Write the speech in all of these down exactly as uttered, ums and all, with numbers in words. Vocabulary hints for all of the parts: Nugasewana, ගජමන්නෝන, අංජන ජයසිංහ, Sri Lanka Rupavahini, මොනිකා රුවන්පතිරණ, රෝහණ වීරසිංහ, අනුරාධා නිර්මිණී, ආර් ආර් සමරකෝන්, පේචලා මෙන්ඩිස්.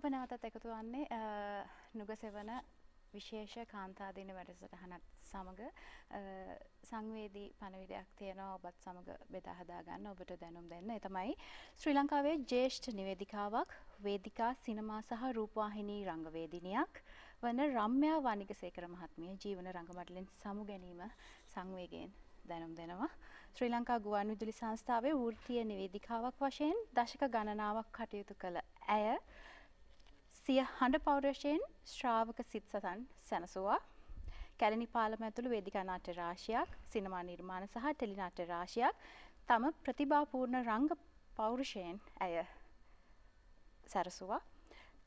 ඔබ නැවතත් එකතු වන්නේ නුගසෙවන විශේෂ කාන්තාදීන වැඩසටහනත් සමග සංවේදී පණවිඩයක් තියෙනවා ඔබත් සමග බෙදා හදා ගන්න ඔබට දැනුම් දෙන්න. ඒ තමයි ශ්‍රී ලංකාවේ ජ්‍යෙෂ්ඨ නිවේදිකාවක් වේදිකා සිනමා සහ රූපවාහිනී රංගවේදිනියක් වන රම්‍යා වණිගසේකර මහත්මිය ජීවන රංගමඩලෙන් සමු ගැනීම සංවේගයෙන් දැනුම් දෙනවා. ශ්‍රී ලංකා ගුවන්විදුලි සංස්ථාවේ වෘත්තීය නිවේදිකාවක් වශයෙන් දශක ගණනාවක් කටයුතු කළ ඇය සිය හඬ පෞරුෂයෙන් ශ්‍රාවක සිත් සතන් සැනසුවා. කැලණි පාලම ඇතුළු වේදිකා නාට්‍ය රාශියක්, සිනමා නිර්මාණ සහ ටෙලි නාට්‍ය රාශියක් තම ප්‍රතිභාපූර්ණ රංග පෞරුෂයෙන් ඇය සැරසුවා.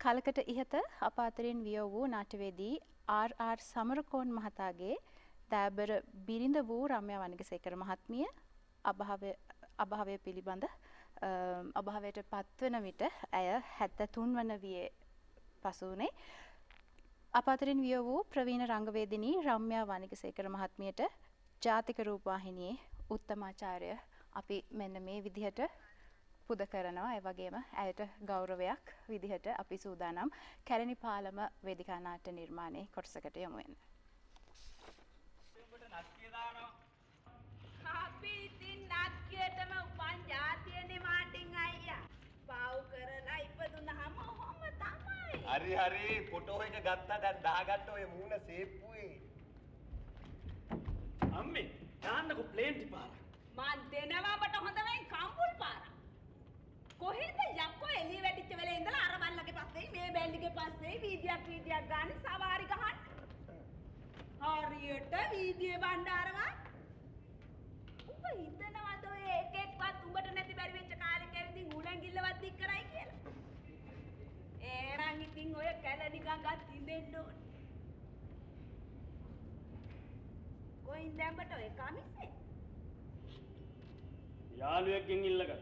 කලකට ඉහත අප අතරින් වියෝ වූ නාට්‍යවේදී ආර් ආර් සමරකෝන් මහතාගේ දෑබර බිරිඳ වූ රම්‍යා වණිගසේකර මහත්මිය අභාවය අභාවය පිළිබඳ අභාවයට පත්වන විට ඇය හැත්තෑ තුන් වන වියේ පසුවනේ අප අතරින් විය වූ ප්‍රවීණ රංගවේදිනී රම්‍යා වණිගසේකර මහත්මියට ජාතික රූපවාහිනියේ උත්තමාචාර්ය අපි මෙන්න මේ විදිහට පුද කරනවා. ඒ වගේම ඇයට ගෞරවයක් විදිහට අපි සූදානම් කැලණි පාලම වේදිකා නාට්‍ය නිර්මාණයේ කොටසකට යමු වෙන. අපි ඉතින් නාට්‍යයටම උපන් ජාතියනේ මාටින් අයියා. පාව් කරලා ඉපදුනහම ඔහොම තමයි. හරි හරි ෆොටෝ එක ගත්තා දැන් දාගන්න ඔය මූණ සේප්පුවේ අම්මේ දාන්නකො ප්ලේන්ටි පාරක් මන් දෙනවා බට හොඳ වෙයි කම්බුල් පාරක් කොහෙද යක්කෝ එළිය වැටිච්ච වෙලේ ඉඳලා අර බල්ලගේ පස්සේ මේ බැල්ලිගේ පස්සේ වීදියක් වීදියක් ගන්න සවාරි ගහන්න හරියට වීදියේ බණ්ඩාරවත් උඹ හිතනවද ඔය එක එක්කත් උඹට නැති බැරි වෙච්ච කාලෙක ඇවිදින් උලංගිල්ලවත් දික් කරයි කියලා ඒරන් ඉතින් ඔය කැලණි ගඟත් ඉඳෙන්න ඕන. කොයින් දැම්බට ඔය කමිසේ? යාළුවෙක්ගෙන් ඉල්ලගත්තා.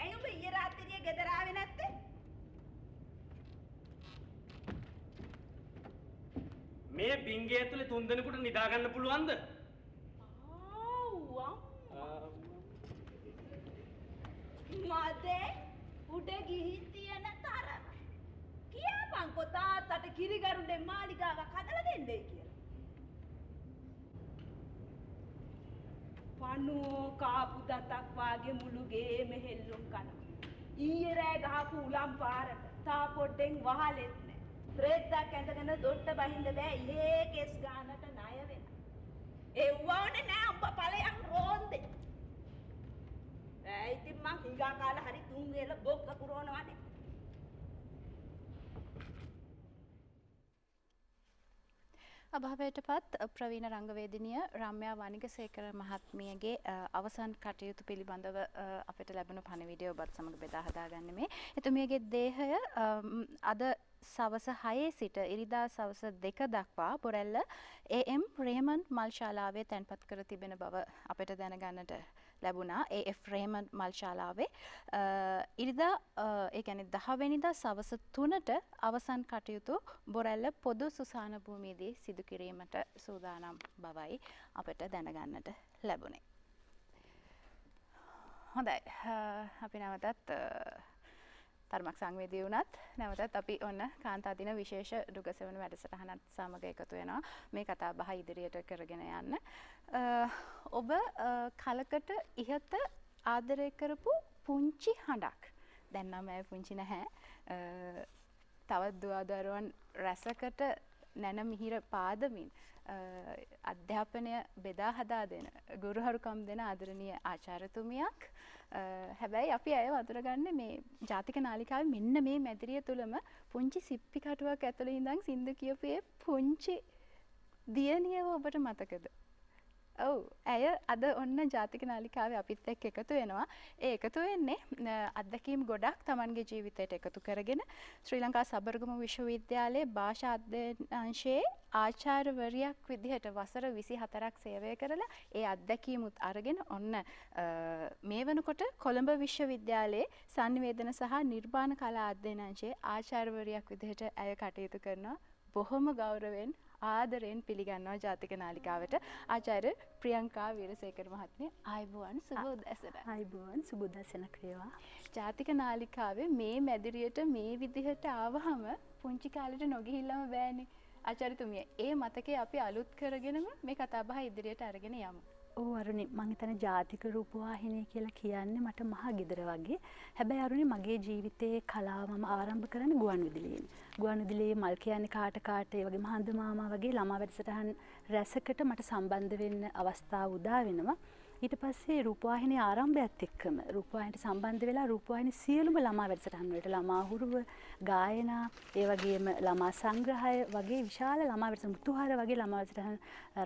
ඇයි උඹ ඊයේ රාත්‍රියේ ගෙදර ආවේ නැත්තේ? මේ බින්ගේ ඇතුලේ තුන් දෙනෙකුට නිදා ගන්න පුළුවන්ද? ආ අම්මා. මාදේ උඩ ගිහින් තියන තරම කියපන්කො තාත්තට කිරිගරුන්ගේ මාලිගාවක් හදලා දෙන්නයි කියලා. පණෝ කාපු දතක් වාගේ මුළු ගේ මෙහෙල්ලුම් කනවා. ඊයේ රෑ ගහපු උලම් පාරට තා පොඩ්ඩෙන් වහලෙත් නෑ. රෙද්දක් ඇඳගෙන දොට්ට බහින්න බෑ ඉහේ කෙස් ගානට ණය වෙන. ඒ වවනේ නෑ උඹ ඵලයන් රෝන්දේ. ඇයි ඉතින් මං හිඟා කාලා හරි තුන් වේල බොක්ක පුරවනවානේ. අභාවයටපත් ප්‍රවීණ රංගවේදිනිය රම්‍යා වණිගසේකර මහත්මියගේ අවසන් කටයුතු පිළිබඳව අපිට ලැබුණු පණිවිඩය ඔබත් සමග බෙදා හදාගන්න මේ. එතුමියගේ දේහය අද සවස හයේ සිට ඉරිදා සවස දෙක දක්වා පොරැල්ල ඒ එම් රේමන්ඩ් මල්ශාලාවේ තැන්පත් කර තිබෙන බව අපිට දැනගන්නට ලැබුණා. ඒ එෆ් රේමන්ඩ් මල්ශාලාවේ ඉරිදා ඒ කියන්නේ දහ වෙනිදා සවස තුනට අවසන් කටයුතු බොරැල්ල පොදු සුසාන භූමියේදී සිදු කිරීමට සූදානම් බවයි අපිට දැනගන්නට ලැබුණේ. හොඳයි. අපි නැවතත් තරමක් සංවේදී වුණත් නැවතත් අපි ඔන්න කාන්තාදින විශේෂ නුගසෙවන වැඩසටහනත් සමග එකතු වෙනවා මේ කතාබහ ඉදිරියට කරගෙන යන්න. ඔබ කලකට ඉහත ආදරය කරපු පුංචි හඬක් දැන් නම් ඒ පුංචි නැහැ. තවත් දුවදරුවන් රැසකට නැන මිහිර පාදමින් අධ්‍යාපනය බෙදා හදා දෙන ගුරුහරුකම් දෙන ආදරණීය ආචාර්යතුමියක්. හැබැයි අපි අය වඳුරගන්නේ මේ ජාතික නාලිකාවේ මෙන්න මේ මැදිරිය තුලම පුංචි සිප්පි කටුවක් ඇතුළේ ඉඳන් සින්දු කියපු ඒ පුංචි දියණියව ඔබට මතකද? ඔව්. ඇය අද ඔන්න ජාතික නාලිකාවේ අපිත් එක්ක එකතු වෙනවා. ඒ එකතු වෙන්නේ අත්දැකීම් ගොඩක් Tamanගේ ජීවිතයට එකතු කරගෙන ශ්‍රී ලංකා සබරගමු විශ්වවිද්‍යාලයේ භාෂා අධ්‍යයන අංශයේ ආචාර්යවරියක් විදිහට වසර විසි හතරක් සේවය කරලා ඒ අත්දැකීමුත් අරගෙන ඔන්න මේ වෙනකොට කොළඹ විශ්වවිද්‍යාලයේ සංවේදන සහ නිර්මාණ කලා අධ්‍යයන අංශයේ ආචාර්යවරියක් විදිහට ඇය කටයුතු කරනවා. බොහොම ගෞරවයෙන් ආදරයෙන් පිළිගන්නවා ජාතික නාලිකාවට ආචාර්ය ප්‍රියංකා වීරසේකර මහත්මිය ආයුබෝවන් සුබ උදෑසන. ආයුබෝවන් සුබ උදෑසන ක්‍රීවා. ජාතික නාලිකාවේ මේ මැදිරියට මේ විදිහට ආවහම පුංචි කාලේට නොගිහිල්ලාම බෑනේ. ආචාර්ය තුමිය ඒ මතකේ අපි අලුත් කරගෙනම මේ කතාබහ ඉදිරියට අරගෙන යමු. ओ अरुणी मंगतन जातिक रूपवाहिनी के मट महा गिदरवागे हेबै अरुणी मगे जीविते कला मम आरंभ कर गुआन विदिले गुआन विदिले मल्कियाने काट काट वगे महांद मामा वगे लमा वेडसटहन रसकट मट संबंध वेन्न अवस्था उदा वेनवा ඊට පස්සේ රූපවාහිනිය ආරම්භයත් එක්කම රූපවාහිනියට සම්බන්ධ වෙලා රූපවාහිනිය සියලුම ළමා වැඩසටහන් වලට ළමා හුරුව ගායනා ඒ වගේම ළමා සංග්‍රහය වගේ විශාල ළමා වැඩසටහන් මුතුහාර වගේ ළමා වැඩසටහන්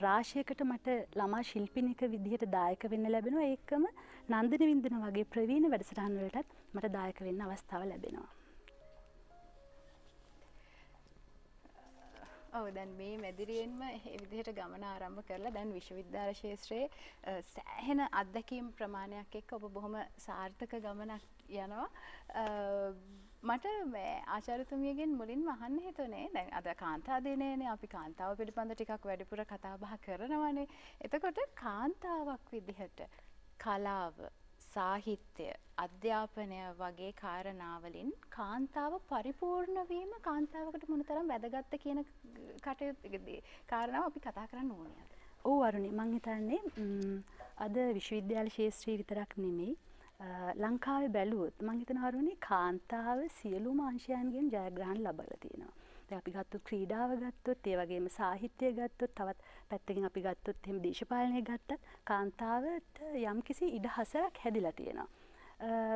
රාශියකට මට ළමා ශිල්පිනික විදිහට දායක වෙන්න ලැබෙනවා ඒකම නන්දන වින්දන වගේ ප්‍රවීණ වැඩසටහන් වලටත් මට දායක වෙන්න අවස්ථාව ලැබෙනවා. ඔව් දැන් මේ මැදිරියෙන්ම මේ විදිහට ගමන ආරම්භ කරලා දැන් විශ්වවිද්‍යාල ශාස්ත්‍රයේ සෑහෙන අත්දැකීම් ප්‍රමාණයක් එක්ක ඔබ බොහොම සාර්ථක ගමනක් යනවා. මට ආචාර්යතුමියගෙන් මුලින්ම අහන්න හිතුනේ දැන් අද කාන්තා දිනේනේ අපි කාන්තාව පිළිබඳ ටිකක් වැඩිපුර කතා බහ කරනවානේ. එතකොට කාන්තාවක් විදිහට කලාව, සාහිත්‍ය, අධ්‍යාපනය වගේ කාරණාවලින් කාන්තාව පරිපූර්ණ වීම කාන්තාවකට මොනතරම් වැදගත්ද කියන කටයුත්තේදී කාරණාව අපි කතා කරන්න ඕනේ. ඔව් අරුණි මම හිතන්නේ අද විශ්වවිද්‍යාල ශාස්ත්‍රයේ විතරක් නෙමෙයි ලංකාවේ බැලුවොත් මම හිතනවා අරුණි කාන්තාව සියලුම අංශයන්ගෙන් ජයග්‍රහණ ලබලා තියෙනවා. දැන් අපි ගත්තොත් ක්‍රීඩාව ගත්තොත් ඒ වගේම සාහිත්‍යය ගත්තොත් තවත් පැත්තකින් අපි ගත්තොත් එහෙම දේශපාලනය ගත්තත් කාන්තාවට යම්කිසි ඉඩහසරක් හැදිලා තියෙනවා.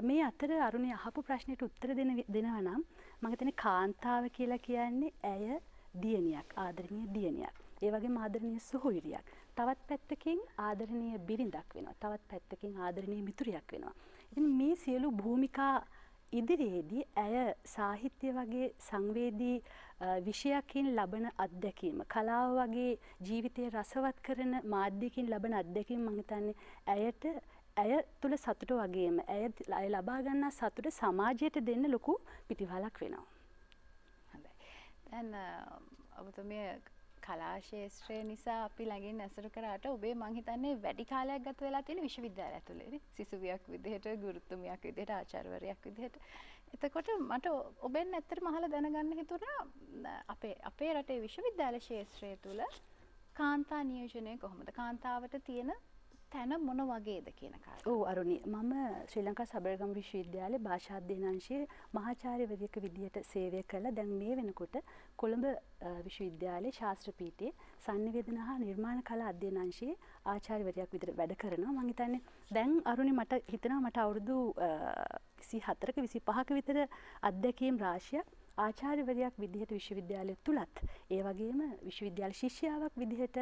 මේ අතර අරුණි අහපු ප්‍රශ්නෙට උත්තර දෙන දෙනවා නම් මම හිතන්නේ කාන්තාව කියලා කියන්නේ ඇය දියණියක් ආදරණීය දියණියක්. ඒ වගේම ආදරණීය සොහොයිරියක්. තවත් පැත්තකින් ආදරණීය බිරිඳක් වෙනවා. තවත් පැත්තකින් ආදරණීය මිතුරියක් වෙනවා. ඉතින් මේ සියලු භූමිකා ඉදිරියේදී ඇය සාහිත්‍ය වගේ සංවේදී විෂයකින් ලබන අත්දැකීම කලාව වගේ ජීවිතය රසවත් කරන මාධ්‍යකින් ලබන අත්දැකීම මම හිතන්නේ ඇයට ඇය තුළ සතුට වගේම ඇය ලබා ගන්නා සතුට සමාජයට දෙන්න ලොකු පිටිවහලක් වෙනවා. හොඳයි. දැන් ඔබතුමිය කලා ශාස්ත්‍රය නිසා අපි ළඟින් ඇසුරු කරාට ඔබේ මං හිතන්නේ වැඩි කාලයක් ගත වෙලා තියෙන විශ්වවිද්‍යාලය ඇතුලේ නේ සිසුවියක් විදිහට ගුරුතුමියක් විදිහට ආචාර්යවරයෙක් විදිහට. එතකොට මට ඔබෙන් ඇත්තටම අහලා දැනගන්න හිතුණා අපේ අපේ රටේ විශ්වවිද්‍යාල ශාස්ත්‍රය තුල කාන්තා නියෝජනය කොහොමද කාන්තාවට තියෙන තැන මොන වගේද කියන කාරණා. ඔව් අරුණි මම ශ්‍රී ලංකා සබරගම විශ්වවිද්‍යාලයේ භාෂා අධ්‍යයන අංශයේ මහාචාර්යවරියක විදියට සේවය කළා. දැන් මේ වෙනකොට කොළඹ විශ්වවිද්‍යාලයේ ශාස්ත්‍ර පීඨයේ සංනිවේදන හා නිර්මාණ කලා අධ්‍යයන අංශයේ ආචාර්යවරියක් විදියට වැඩ කරනවා. මම හිතන්නේ දැන් අරුණි මට හිතනවා මට අවුරුදු විසිහතරක විසිපහක විතර අධ්‍යක්ීම් රාශියක් ආචාර්යවරියක් විදිහට විශ්වවිද්‍යාලය තුලත් ඒ වගේම විශ්වවිද්‍යාල ශිෂ්‍යාවක් විදිහට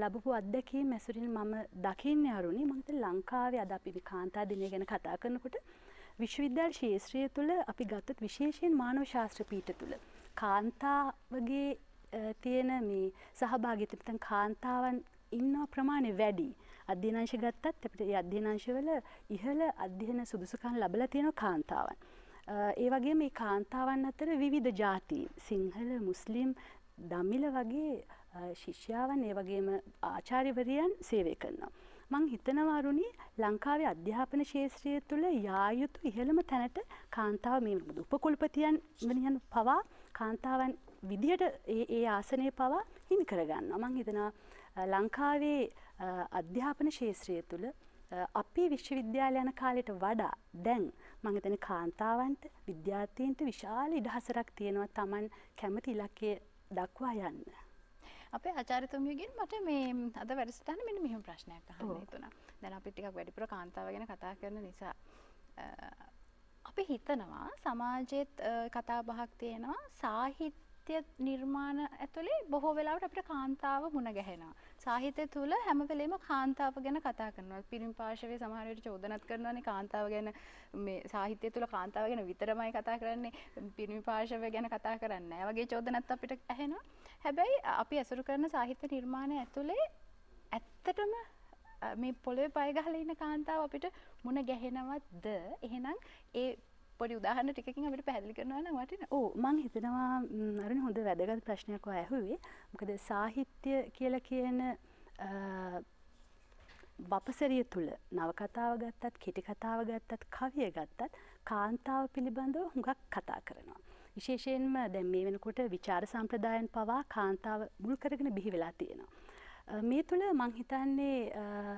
ලැබපු අත්දැකීම් ඇසුරින් මම දකින්නේ අරුණි මම හිතන්නේ ලංකාවේ අද අපි කාන්තා දිනය ගැන කතා කරනකොට විශ්වවිද්‍යාල ශාස්ත්‍රය තුල අපි ගත්තොත් විශේෂයෙන් මානව ශාස්ත්‍ර පීඨ තුල කාන්තාවගේ තියෙන මේ සහභාගීත්වය නැත්නම් කාන්තාවන් ඉන්න ප්‍රමාණය වැඩි. අධ්‍යයනාංශ ගත්තත් අපිට ඒ අධ්‍යයනාංශවල ඉහළ අධ්‍යයන සුදුසුකම් ලැබලා තියෙන කාන්තාවන්. ඒ වගේ මේ කාන්තාවන් අතර විවිධ ජාති සිංහල මුස්ලිම් දමිළ වගේ ශිෂ්‍යාවන් ඒ වගේම ආචාර්යවරියන් සේවය කරනවා. මම හිතනවා අරුණි ලංකාවේ අධ්‍යාපන ශාස්ත්‍රය තුළ යා යුතු ඉහළම තැනට කාන්තාව මේ උපකුලපතියන් වෙනියන් පවා කාන්තාවන් විදියට ඒ ඒ ආසනය පවා හිමි කරගන්නවා. මම හිතනවා ලංකාවේ අධ්‍යාපන ශාස්ත්‍රය තුළ අපි විශ්වවිද්‍යාල යන කාලයට වඩා දැන් මම හිතන කාන්තාවන්ට විද්‍යාර්ථීන්ට විශාල ඉඩහසරක් තියෙනවා Taman කැමති ඉලක්කය දක්වා යන්න. අපේ ආචාර්යතුමියගෙන් මට මේ අද වැඩසටහන මෙන්න මෙහෙම ප්‍රශ්නයක් අහන්න හිතුණා. දැන් අපි ටිකක් වැඩිපුර කාන්තාව ගැන කතා කරන නිසා අපි හිතනවා සමාජයේත් කතා බහක් තියෙනවා සාහිත්‍ය නිර්මාණ ඇතුලේ බොහෝ වෙලාවට අපිට කාන්තාව මුණ ගැහෙනවා. සාහිත්‍ය තුල හැම වෙලෙම කාන්තාව ගැන කතා කරනවා. පිරිමි පාර්ශවයේ සමහර විට චෝදනාත් කරනවානේ කාන්තාව ගැන මේ සාහිත්‍ය තුල කාන්තාව ගැන විතරමයි කතා කරන්නේ. පිරිමි පාර්ශවය ගැන කතා කරන්නේ නැහැ. වගේ චෝදනාත් අපිට ඇහෙනවා. හැබැයි අපි අසුරු කරන සාහිත්‍ය නිර්මාණ ඇතුලේ ඇත්තටම මේ පොළවේ පය ගහලා ඉන්න කාන්තාව අපිට මුණ ගැහෙනවද? එහෙනම් ඒ පොඩි උදාහරණ ටිකකින් අපිට පැහැදිලි කරනවා නම් වටිනා. ඔව් මම හිතනවා අරුණ හොඳ වැදගත් ප්‍රශ්නයක් ඔය ඇහුවේ. මොකද සාහිත්‍ය කියලා කියන වපසරිය තුල නවකතාව ගත්තත් කෙටි කතාව ගත්තත් කවිය ගත්තත් කාන්තාව පිළිබඳව හුඟක් කතා කරනවා. විශේෂයෙන්ම දැන් මේ වෙනකොට විචාර සම්ප්‍රදායන් පවා කාන්තාව මුල් කරගෙන බිහි වෙලා තියෙනවා. මේ තුල මම හිතන්නේ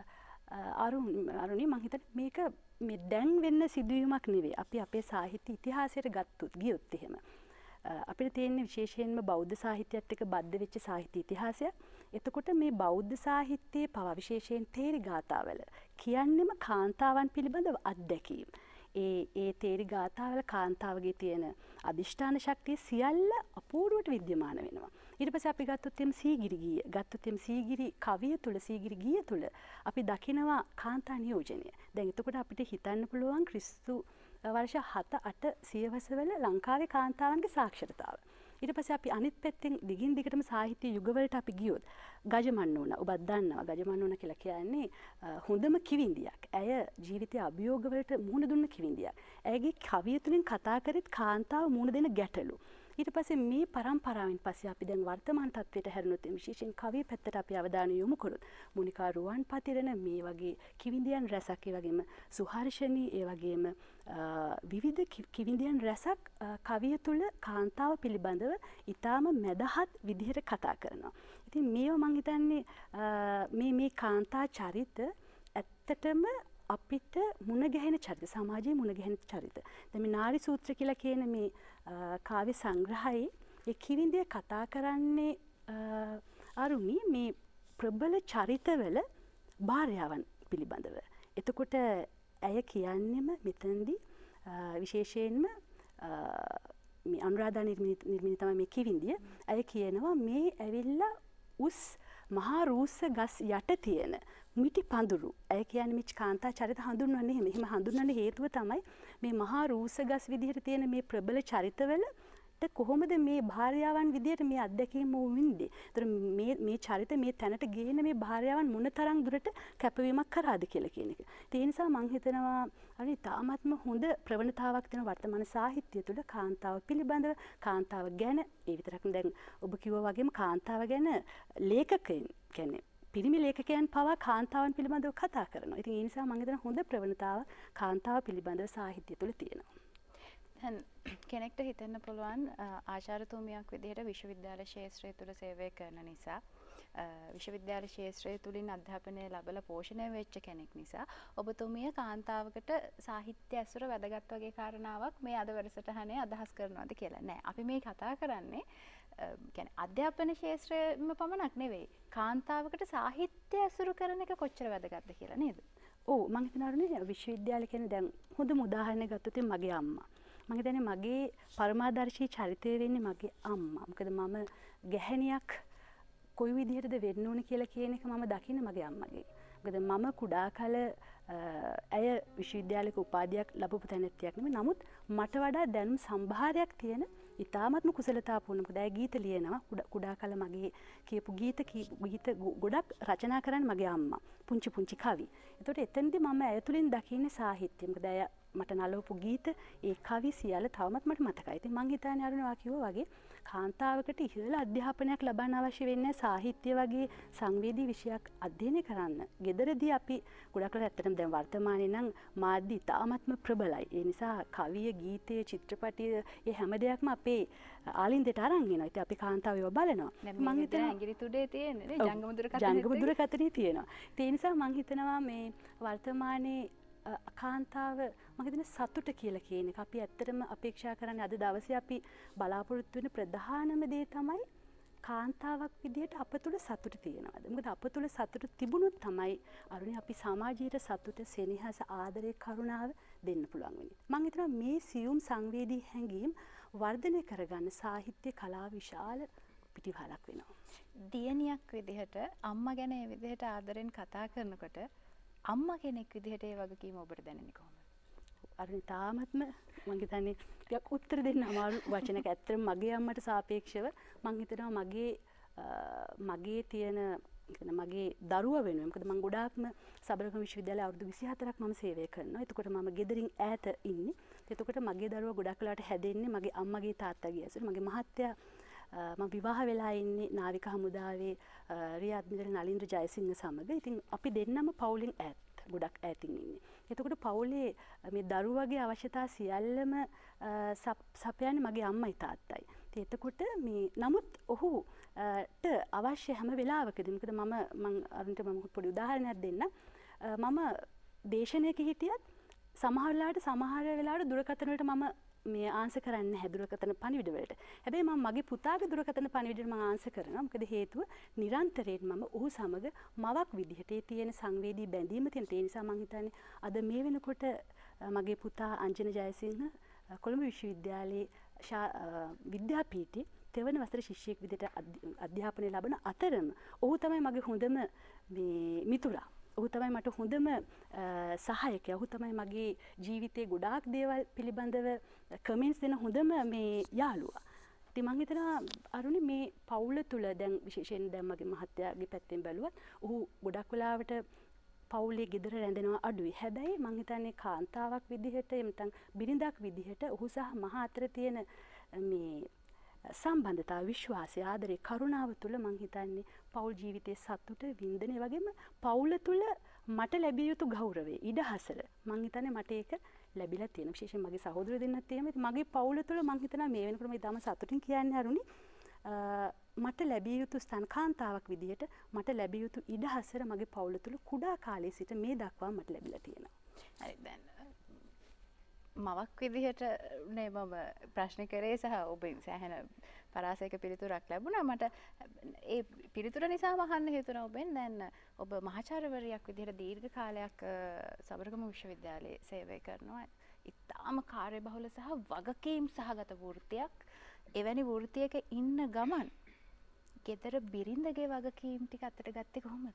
අරුණ අරුණි මම හිතන්නේ මේක මේ දැන් වෙන්න සිදුවීමක් නෙවෙයි. අපි අපේ සාහිත්‍ය ඉතිහාසයට ගත්තොත් ගියොත් එහෙම අපිට තියෙන විශේෂයෙන්ම බෞද්ධ සාහිත්‍යයත් එක්ක බද්ධ වෙච්ච සාහිත්‍ය ඉතිහාසය. එතකොට මේ බෞද්ධ සාහිත්‍යයේ පවා විශේෂයෙන් තේරි ගාථාවල කියන්නේම කාන්තාවන් පිළිබඳ අත්දැකීම්. ඒ ඒ තේරි ගාථාවල කාන්තාවගේ තියෙන අදිෂ්ඨාන ශක්තිය සියල්ල අපූර්වට विद्यमान වෙනවා. ඊට පස්සේ අපි ගත්තොත් එම් සීගිරි ගීය ගත්තොත් එම් සීගිරි කවිය තුල සීගිරි ගීය තුල අපි දකිනවා කාන්තා නියෝජනය. දැන් එතකොට අපිට හිතන්න පුළුවන් ක්‍රිස්තු වර්ෂ හත අට සියවසවල ලංකාවේ කාන්තාවන්ගේ සාක්ෂරතාව. ඊට පස්සේ අපි අනිත් පැත්තෙන් දිගින් දිගටම සාහිත්‍ය යුගවලට අපි ගියොත් ගජමන්නෝන ඔබත් දන්නවා ගජමන්නෝන කියලා කියන්නේ හොඳම කිවිඳියක්. ඇය ජීවිතයේ අභියෝගවලට මුහුණ දුන්න කිවිඳියක්. ඇයගේ කවිය තුලින් කතා කරෙත් කාන්තාව මුහුණ දෙන ගැටලු. ඊට පස්සේ මේ પરම්පරාවෙන් පස්සේ අපි දැන් වර්තමාන තත්වයට හැරුණොත් විශේෂයෙන් කවිය පැත්තට අපි අවධානය යොමු කරොත් මොනිකා රුවන්පතිරණ මේ වගේ කිවිඳියන් රැසක් ඒ වගේම සුහර්ෂණී ඒ වගේම විවිධ කිවිඳියන් රැසක් කවිය තුල කාන්තාව පිළිබඳව ඊටාම මැදහත් විදිහට කතා කරනවා. ඉතින් මේව මම හිතන්නේ මේ මේ කාන්තා චරිත ඇත්තටම අපිට මුණ ගැහෙන චරිත සමාජයේ මුණ ගැහෙන චරිත. දැන් මේ නාරි සූත්‍ර කියලා කියන මේ කාව්‍ය සංග්‍රහයේ ඒ කිවිඳිය කතා කරන්නේ අරුණි මේ ප්‍රබල චරිතවල භාර්යාවන් පිළිබඳව. එතකොට ඇය කියන්නේම මෙතනදී විශේෂයෙන්ම මේ අනුරාධා නිර්මිණී තමයි මේ කිවිඳිය. ඇය කියනවා මේ ඇවිල්ලා උස් මහා රූස ගස් යට තියෙන මිටි පඳුරු. ඇය කියන්නේ මේ කාන්තා චරිත හඳුන්වන්නේ එහෙම. එහෙම හඳුන්වන්න හේතුව තමයි මේ මහා රූස ගස් විදිහට තියෙන මේ ප්‍රබල චරිතවලට කොහොමද මේ භාර්යාවන් විදිහට මේ අත්දැකීම වුන්නේ. ඒතර මේ මේ චරිත මේ තැනට ගේන මේ භාර්යාවන් මොනතරම් දුරට කැපවීමක් කරාද කියලා කියන එක. ඒ නිසා මම හිතනවා අනේ තාමත්ම හොඳ ප්‍රවණතාවක් තියෙන වර්තමාන සාහිත්‍ය තුළ කාන්තාව පිළිබඳව කාන්තාව ගැන ඒ විතරක් දැන් ඔබ කිව්වා වගේම කාන්තාව ගැන ලේඛකයන් කියන්නේ පිරිමි ලේඛකයන් පවා කාන්තාවන් පිළිබඳව කතා කරනවා. ඉතින් ඒ නිසා මම හිතන හොඳ ප්‍රවණතාව කාන්තාව පිළිබඳව සාහිත්‍ය තුළ තියෙනවා. දැන් කෙනෙක්ට හිතන්න පුළුවන් ආචාර්යතුමියක් විදිහට විශ්වවිද්‍යාල ශාස්ත්‍රය තුළ සේවය කරන නිසා විශ්වවිද්‍යාල ශාස්ත්‍රය තුළින් අධ්‍යාපනය ලැබලා පෝෂණය වෙච්ච කෙනෙක් නිසා ඔබතුමිය කාන්තාවකට සාහිත්‍ය ඇසුර වැදගත් වගේ කාරණාවක් මේ අද වැඩසටහනේ අදහස් කරනවාද කියලා නෑ. අපි මේ කතා කරන්නේ කියන්නේ අධ්‍යාපන ශාස්ත්‍රයම පමණක් නෙවෙයි කාන්තාවකට සාහිත්‍ය ඇසුරු කරන එක කොච්චර වැදගත්ද කියලා නේද? ඔව් මම හිතනවානේ විශ්වවිද්‍යාල කියන්නේ දැන් හොඳම උදාහරණයක් ගත්තොත් මගේ අම්මා. මම හිතන්නේ මගේ පරමාදර්ශී චරිතය වෙන්නේ මගේ අම්මා. මොකද මම ගැහණියක් කොයි විදිහටද වෙන්න ඕන කියලා කියන එක මම දකින්න මගේ අම්මගේ. මොකද මම කුඩා කල ඇය විශ්වවිද්‍යාලයක උපාධියක් ලැබපු තැනැත්තියක් නෙමෙයි. නමුත් මට වඩා දැනුම් සම්භාරයක් තියෙන ඉතාමත්ම කුසලතාපූර්ණ මොකද ඇය ගීත ලියනවා. කුඩා කල මගේ කියපු ගීත ගීත ගොඩක් රචනා කරන්නේ මගේ අම්මා. පුංචි පුංචි කවි. ඒතකොට එතනදී මම ඇය තුලින් දකින්නේ සාහිත්‍ය. මොකද ඇය මට නලවපු ගීත ඒ කවි සියල්ල තවමත් මට මතකයි. ඉතින් මං හිතන්නේ අරුණවා කිව්වා වගේ කාන්තාවකට ඉහළ අධ්‍යාපනයක් ලබන්න අවශ්‍ය වෙන්නේ සාහිත්‍ය වගේ සංවේදී විෂයක් අධ්‍යයනය කරන්න. ගෙදරදී අපි ගොඩක් වෙලාවට ඇත්තටම දැන් වර්තමානයේ නම් මාධ්‍ය ඉතාමත්ම ප්‍රබලයි. ඒ නිසා කවිය, ගීතය, චිත්‍රපටය මේ හැම දෙයක්ම අපේ ආලින්දයට අරන් එනවා. ඉතින් අපි කාන්තාව ඒවා බලනවා. මං හිතන ඇඟිලි තුඩේ තියෙන්නේ ජංගම දුරකථනයේ ජංගම දුරකථනයේ තියෙනවා. ඒ නිසා මං හිතනවා මේ වර්තමානයේ කාන්තාව මම හිතන්නේ සතුට කියලා කියන එක අපි ඇත්තටම අපේක්ෂා කරන්නේ අද දවසේ අපි බලාපොරොත්තු වෙන ප්‍රධානම දේ තමයි කාන්තාවක් විදිහට අප තුළ සතුට තියෙනවාද? මොකද අප තුළ සතුට තිබුණොත් තමයි අරුණි අපි සමාජයට සතුට, සෙනෙහස, ආදරය, කරුණාව දෙන්න පුළුවන් වෙන්නේ. මම හිතනවා මේ සියුම් සංවේදී හැඟීම් වර්ධනය කරගන්න සාහිත්‍ය කලාව විශාල පිටිවහලක් වෙනවා. දියණියක් විදිහට අම්මා ගැන ඒ විදිහට ආදරෙන් කතා කරනකොට අම්මා කෙනෙක් විදිහට ඒ වගකීම ඔබට දැනෙන්නේ කොහොමද? අරුණි තාමත්ම මම හිතන්නේ ටිකක් උත්තර දෙන්න අමාරු වචනයක්. ඇත්තටම මගේ අම්මට සාපේක්ෂව මම හිතනවා මගේ මගේ තියෙන මගේ දරුවා වෙනුවෙන් මොකද මම ගොඩාක්ම සබරගම විශ්වවිද්‍යාලයේ අවුරුදු විසිහතරක් මම සේවය කරනවා. එතකොට මම ගෙදරින් ඈත ඉන්නේ. එතකොට මගේ දරුවා ගොඩක් වෙලාවට හැදෙන්නේ මගේ අම්මගේ තාත්තගේ ඇසුර. මගේ මහත්තයා මම විවාහ වෙලා ඉන්නේ නාවික හමුදාවේ රියැඩ්මිරල් නලින්ද්‍ර ජයසිංහ සමග. ඉතින් අපි දෙන්නම පවුලෙන් ඈත් ගොඩක් ඈතින් ඉන්නේ. එතකොට පවුලේ මේ දරුවාගේ අවශ්‍යතා සියල්ලම සපයන්නේ මගේ අම්මයි තාත්තයි. ඉතින් එතකොට මේ නමුත් ඔහුට අවශ්‍ය හැම වෙලාවකදී මොකද මම මම අරුන්ට මම පොඩි උදාහරණයක් දෙන්නම්. මම දේශනයක හිටියත් සමහර වෙලාවට සමහර වෙලාවට දුරකථන වලට මම මේ ආන්සර් කරන්න හැදුරකතන පණිවිඩ වලට. හැබැයි මම මගේ පුතාගේ දුරකතන පණිවිඩෙට මම ආන්සර් කරනවා. මොකද හේතුව නිරන්තරයෙන් මම ඔහු සමග මවක් විදිහට ඒ තියෙන සංවේදී බැඳීම තියෙන. ඒ නිසා මම හිතන්නේ අද මේ වෙනකොට මගේ පුතා අංජන ජයසිංහ කොළඹ විශ්වවිද්‍යාලයේ විද්‍යාපීඨයේ තෙවන වසර ශිෂ්‍යයෙක් විදිහට අධ්‍යාපනය ලබන අතරම ඔහු තමයි මගේ හොඳම මේ මිතුරා. ඔහු තමයි මට හොඳම සහායකයා. ඔහු තමයි මගේ ජීවිතේ ගොඩාක් දේවල් පිළිබඳව කමෙන්ට්ස් දෙන හොඳම මේ යාළුවා. ඉතින් මම හිතනවා අරුණි මේ පවුල තුල දැන් විශේෂයෙන් දැන් මගේ මහත්තයාගේ පැත්තෙන් බැලුවත් ඔහු ගොඩක් වෙලාවට පවුලේ ගෙදර රැඳෙනවා අඩුයි. හැබැයි මම හිතන්නේ කාන්තාවක් විදිහට එහෙම නැත්නම් බිරිඳක් විදිහට ඔහු සහ මහ අතර තියෙන මේ සම්බන්ධතාව විශ්වාසය ආදරේ කරුණාව තුළ මං හිතන්නේ පෞල් ජීවිතයේ සතුට වින්දනය වගේම පෞල තුළ මට ලැබිය යුතු ගෞරවය ඉඩහසල මං හිතන්නේ මට ඒක ලැබිලා තියෙන. විශේෂයෙන් මගේ සහෝදර දෙන්නත් එහෙම. මගේ පෞල තුළ මං හිතනවා මේ වෙනකොට මම ඊටම සතුටින් කියන්නේ අරුණි මට ලැබිය යුතු ස්ථාන කාන්තාවක් විදිහට මට ලැබිය යුතු ඉඩහසල මගේ පෞල තුළ කුඩා කාලයේ සිට මේ දක්වා මට ලැබිලා තියෙනවා. හරි දැන් මවක් විදිහට නේ මම ප්‍රශ්න කරේ සහ ඔබෙන් සෑහෙන පරාසයක පිළිතුරක් ලැබුණා. මට ඒ පිළිතුර නිසා අහන්න හේතුණා ඔබෙන් දැන් ඔබ මහාචාර්යවරියක් විදිහට දීර්ඝ කාලයක් සබරගම විශ්වවිද්‍යාලයේ සේවය කරනවා. ඉතාම කාර්යබහුල සහ වගකීම් සහගත වෘත්තියක්. එවැනි වෘත්තියක ඉන්න ගමන් ගෙදර බිරිඳගේ වගකීම් ටික අතට ගත්තේ කොහොමද?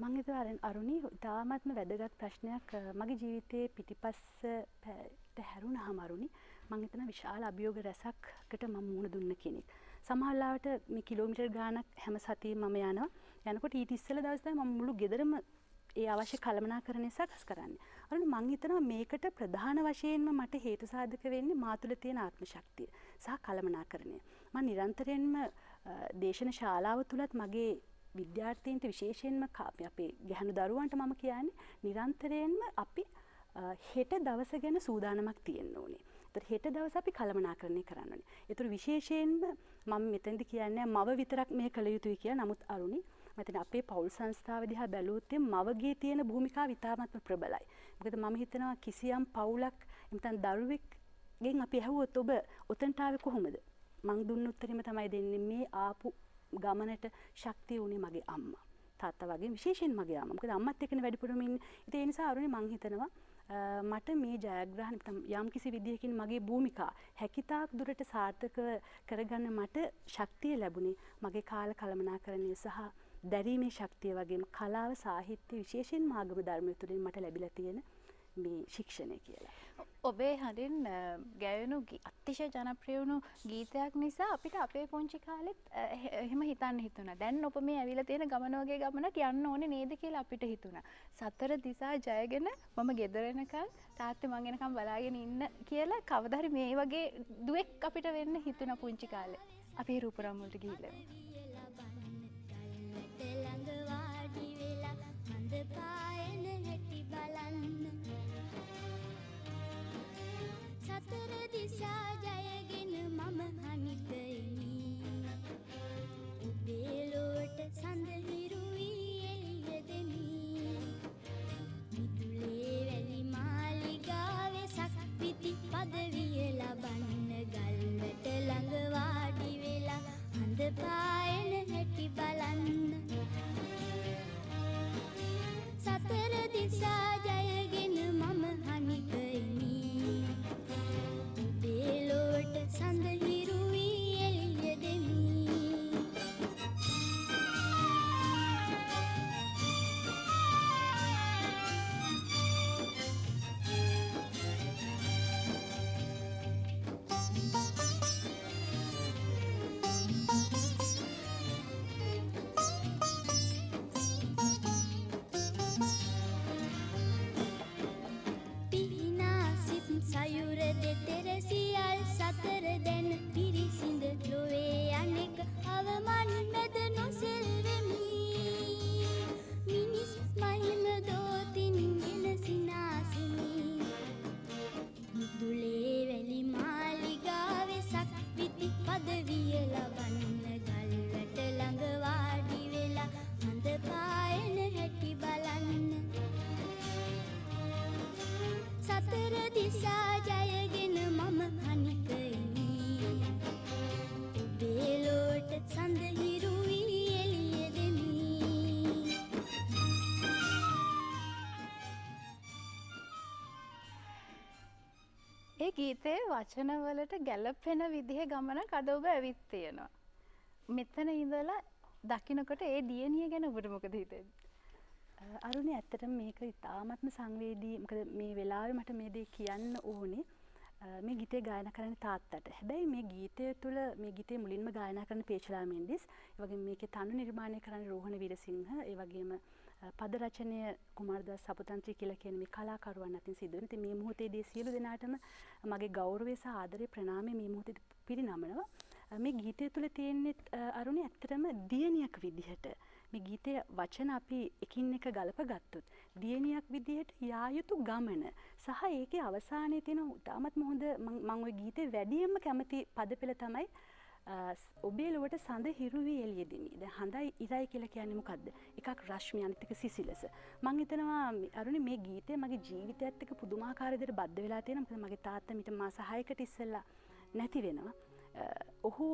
මම හිතුවා අරුණි ඉතාමත්ම වැදගත් ප්‍රශ්නයක්. මගේ ජීවිතයේ පිටිපස්සට හැරුණාම අරුණි මම හිතන විශාල අභියෝග රැසක්කට මම මුහුණ දුන්න කෙනෙක්. සමහර ලාවට මේ කිලෝමීටර් ගාණක් හැම සතියෙම මම යනවා. යනකොට ඊට ඉස්සෙල්ලා දවස් තමයි මම මුළු ගෙදරම ඒ අවශ්‍ය කළමනාකරණය සකස් කරන්නේ. අරුණි මම හිතනවා මේකට ප්‍රධාන වශයෙන්ම මට හේතු සාධක වෙන්නේ මා තුළ තියෙන ආත්ම ශක්තිය සහ කළමනාකරණය. මම නිරන්තරයෙන්ම දේශන ශාලාව තුලත් මගේ විද්‍යාර්ථීන්ට විශේෂයෙන්ම අපේ ගැහණු දරුවන්ට මම කියන්නේ නිරන්තරයෙන්ම අපි හෙට දවස ගැන සූදානමක් තියෙන්න ඕනේ. ඒතර හෙට දවස අපි කළමනාකරණය කරන්න ඕනේ. ඒතර විශේෂයෙන්ම මම මෙතෙන්ද කියන්නේ මව විතරක් මේ කළ යුතුයි කියලා. නමුත් අරුණි මම අපේ පෞල් සංස්ථාව දිහා බැලුවොත් මවගේ තියෙන භූමිකාව ඉතාමත්ම ප්‍රබලයි. මොකද මම හිතනවා කිසියම් පවුලක් නැත්නම් දරුවෙක්ගෙන් අපි ඇහුවොත් ඔබ ඔතනට ආවේ කොහොමද? මං දුන්න උත්තරෙම තමයි දෙන්නේ මේ ආපු ගමනට ශක්තිය උනේ මගේ අම්මා තාත්තා වගේ විශේෂයෙන් මගේ අම්මා. මොකද අම්මත් එක්කනේ වැඩිපුරම ඉන්නේ. ඉතින් ඒ නිසා අරුණි මං හිතනවා මට මේ ජයග්‍රහණ යම් කිසි විදියකින් මගේ භූමිකා හැකිතාක් දුරට සාර්ථකව කරගන්න මට ශක්තිය ලැබුණේ මගේ කාල කළමනාකරණය සහ දැරීමේ ශක්තිය වගේම කලාව සාහිත්‍ය විශේෂයෙන් ආගම ධර්මය තුළින් මට ලැබිලා තියෙන මේ ශික්ෂණය කියලා. ඔබේ හරින් ගැයුණු අතිශය ජනප්‍රිය වුණු ගීතයක් නිසා අපිට අපේ පුංචි කාලෙත් එහෙම හිතන්න හිතුණා. දැන් ඔබ මේ ඇවිල්ලා තියෙන ගමන වගේ ගමනක් යන්න ඕනේ නේද කියලා අපිට හිතුණා. සතර දිසා ජයගෙන මම ගෙදර එනකන් තාත්තේ මං එනකන් බලාගෙන ඉන්න කියලා කවදා හරි මේ වගේ දුවෙක් අපිට වෙන්න හිතුණා පුංචි කාලේ. අපි රූපරම් වලට ගිහිල්ලා සතර දිසා ජයගෙන මම හනිතෙමි ඔබේ ලොවට සඳහිරුයි එළිය දෙමි මිදුලේ වැලි මාලිගාවේ සක්විති පදවිය ලබන්න ගල්වැට ළඟ වාඩි වෙලා හඳ පාය गीते वचन वलट गलपेन विधि गमन कदब अवितेन मेतन इंदला දකින්නකොට ඒ ඩී එන් ඒ ගැන ඔබට මොකද හිතෙන්නේ? අරුණි ඇත්තටම මේක ඉතාමත්ම සංවේදී. මොකද මේ වෙලාවේ මට මේ දේ කියන්න ඕනේ. මේ ගීතය ගායනා කරන්නේ තාත්තට. හැබැයි මේ ගීතය තුළ මේ ගීතේ මුලින්ම ගායනා කරන පේචලා මෙන්ඩිස්, ඒ වගේම මේකේ තනු නිර්මාණය කරන්නේ රෝහණ වීරසිංහ, ඒ වගේම පද රචනය කුමාරදාස සපුතන්ත්‍රි කියලා කියන මේ කලාකරුවන් අතින් සිදු වෙන. ඉතින් මේ මොහොතේදී සියලු දෙනාටම මගේ ගෞරවය සහ ආදරය ප්‍රණාමය මේ මොහොතේදී පිරිනමනවා. මේ ගීතය තුළ තියෙන්නේ අරුණි ඇත්තටම දියණියක් විදිහට මේ ගීතයේ වචන අපි එකින් එක ගලප ගත්තොත් දියණියක් විදිහට යා යුතු ගමන සහ ඒකේ අවසානයේ තියෙන උදාමත්ම හොඳ මම ওই ගීතේ වැඩියෙන්ම කැමති පදපෙළ තමයි ඔබේ ලොවට සඳ හිරුවී එළිය දිනි. දැන් හඳයි ඉරයි කියලා කියන්නේ මොකද්ද? එකක් රශ්මිය අනිත් එක සිසිලස. මම හිතනවා අරුණි මේ ගීතය මගේ ජීවිතයත් එක්ක පුදුමාකාර විදිහට බද්ධ වෙලා තියෙනවා. මොකද මගේ තාත්තා මිට මාස හයකට ඉස්සෙල්ලා නැති වෙනවා. ඔහු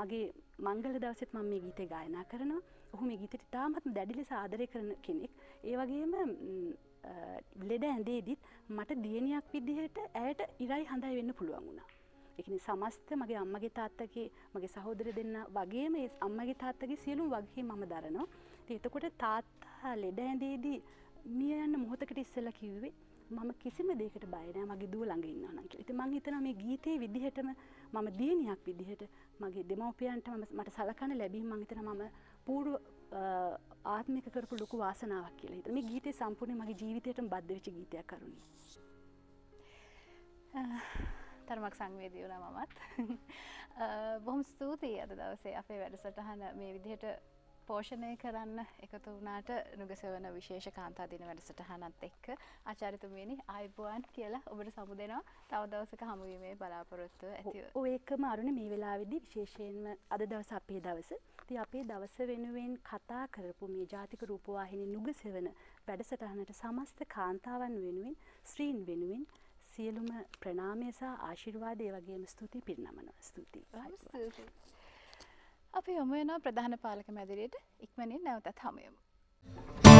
මගේ මංගල දවසෙත් මම මේ ගීතය ගායනා කරනවා. ඔහු මේ ගීතයට තාමත්ම දැඩි ලෙස ආදරය කරන කෙනෙක්. ඒ වගේම ලෙඩ ඇඳේදිත් මට දියණියක් විදිහට ඇයට ඉරයි හඳයි වෙන්න පුළුවන් වුණා. ඒ කියන්නේ සමස්ත මගේ අම්මගේ තාත්තගේ මගේ සහෝදර දෙන්න වගේම ඒ අම්මගේ තාත්තගේ සියලුම වගකීම මම දරනවා. ඉතින් එතකොට තාත්තා ලෙඩ ඇඳේදී මිය යන මොහොතකට ඉස්සෙල්ලා කිව්වේ මම කිසිම දෙයකට බය නැහැ මගේ දුව ළඟ ඉන්නවා නම් කියලා. ඉතින් මම හිතනවා මේ ගීතේ විදිහටම මම දියණියක් විදිහට මගේ දෙමව්පියන්ට මම මට සලකන්න ලැබීම මම හිතනවා මම පූර්ව ආත්මික කරපු ලොකු වාසනාවක් කියලා හිතනවා. මේ ගීතේ සම්පූර්ණයෙන් මගේ ජීවිතයටම බද්ධ වෙච්ච ගීතයක් අරුණි. තරමක් සංවේදී වුණා මමත්. බොහොම ස්තුතියි අද දවසේ අපේ වැඩසටහන මේ විදිහට පෝෂණය කරන්න එකතු වුණාට නුගසවන විශේෂ කාන්තා දින වැඩසටහනත් එක්ක ආචාර්යතුමීනි ආයුබෝවන් කියලා ඔබට සමු දෙනවා. තව දවසක හමු වීමේ බලාපොරොත්තුව ඇතිව. ඔව් ඒකම අරුණි මේ වෙලාවේදී විශේෂයෙන්ම අද දවස අපේ දවස. ඉතින් අපේ දවස වෙනුවෙන් කතා කරපු මේ ජාතික රූපවාහිනී නුගසවන වැඩසටහනට සමස්ත කාන්තාවන් වෙනුවෙන් ස්ත්‍රීන් වෙනුවෙන් සියලුම ප්‍රණාමය සහ ආශිර්වාද ඒ වගේම ස්තුති පිරිනමනවා. ස්තුතියි. අපි යමු වෙන ප්‍රධාන පාලක මැදිරියට. ඉක්මනින් නැවතත් හමු වෙමු.